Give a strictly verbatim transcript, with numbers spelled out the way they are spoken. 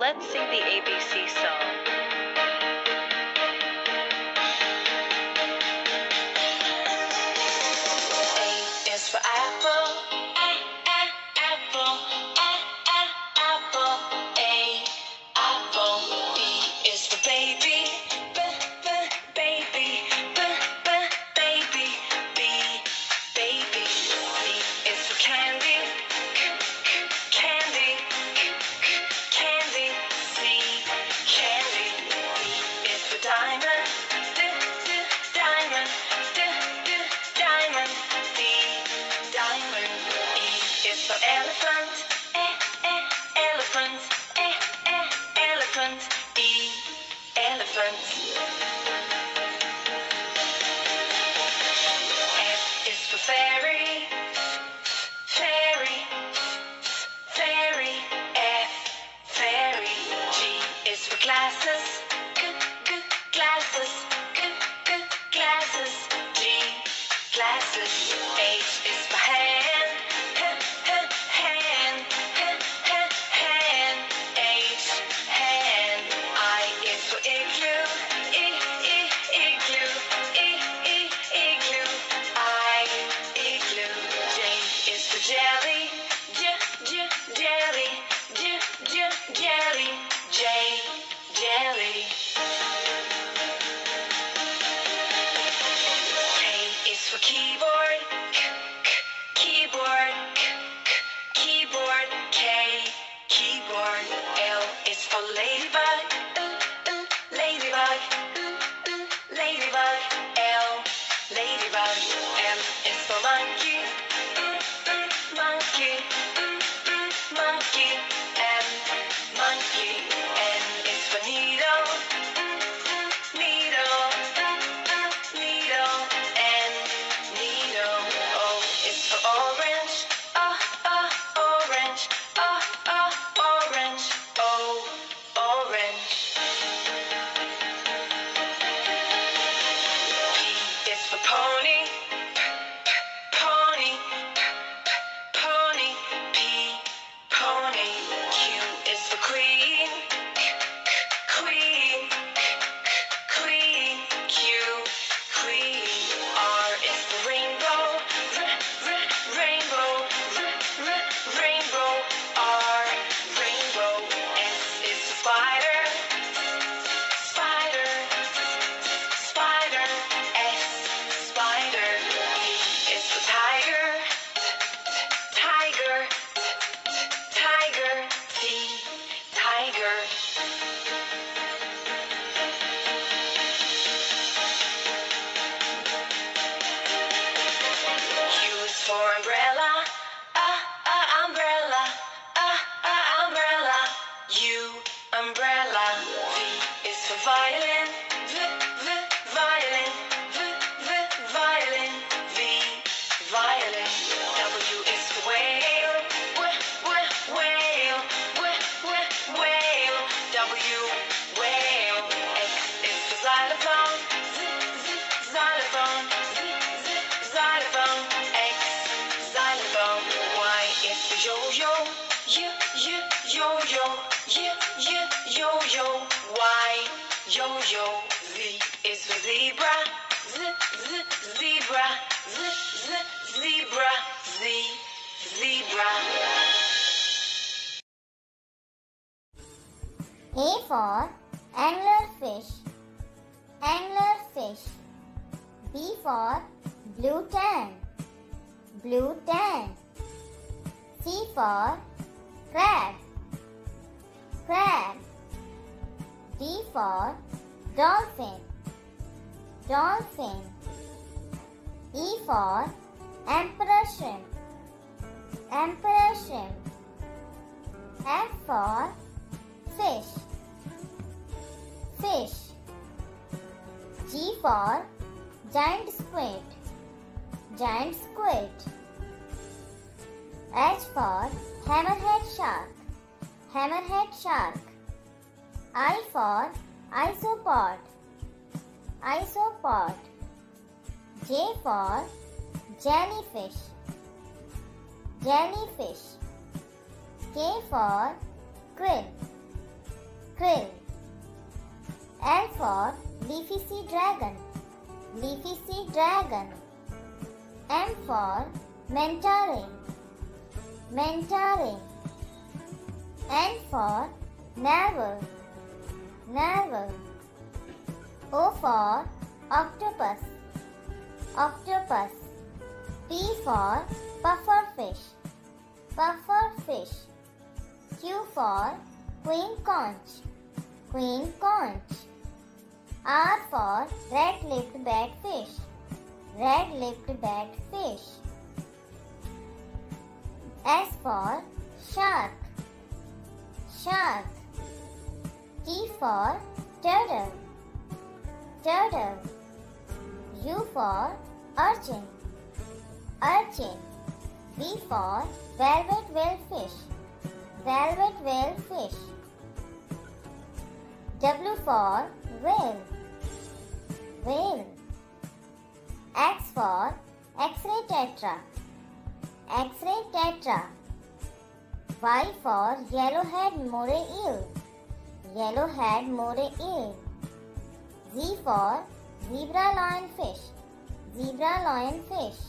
Let's sing the A B C song. Glasses, good, good glasses, good, good glasses, G glasses. H is for hand, hand, hand, hand, hand, hand, H hand. I is for igloo, I, I, igloo, I, I, igloo, I, igloo. J is for jelly, j, j, jelly, j, j, jelly, J. Jelly. K is for keyboard, k, k, keyboard, k, k, keyboard, K, keyboard. L is for ladybug, ooh, ooh, ladybug, ooh, ooh, ladybug, L, ladybug. M is for monkey, ooh, ooh, monkey, ooh, ooh, monkey, M, monkey. Yo-yo. Z is for zebra, z, z, zebra, z, z, zebra, z, zebra. A for anglerfish, anglerfish. B for blue tern, blue tern. C for crab, crab. D for dolphin, dolphin. E for emperor shrimp, emperor shrimp. F for fish, fish. G for giant squid, giant squid. H for hammerhead shark, hammerhead shark. I for isopod, isopod. J for jellyfish, jellyfish. K for krill, leafy sea dragon. M for mentoring, mentoring. N for navel, navel. O for octopus, octopus. P for pufferfish, pufferfish. Q for queen conch, queen conch. R for red-lipped batfish, red-lipped batfish. S for shark, shark. T for turtle, turtle. U for urchin, urchin. V for velvet whalefish, velvet whalefish. W for whale, whale. X for X-ray tetra, X-ray tetra. Y for yellowhead moray eel, yellowhead moray eel. Z for zebra lionfish, zebra lionfish.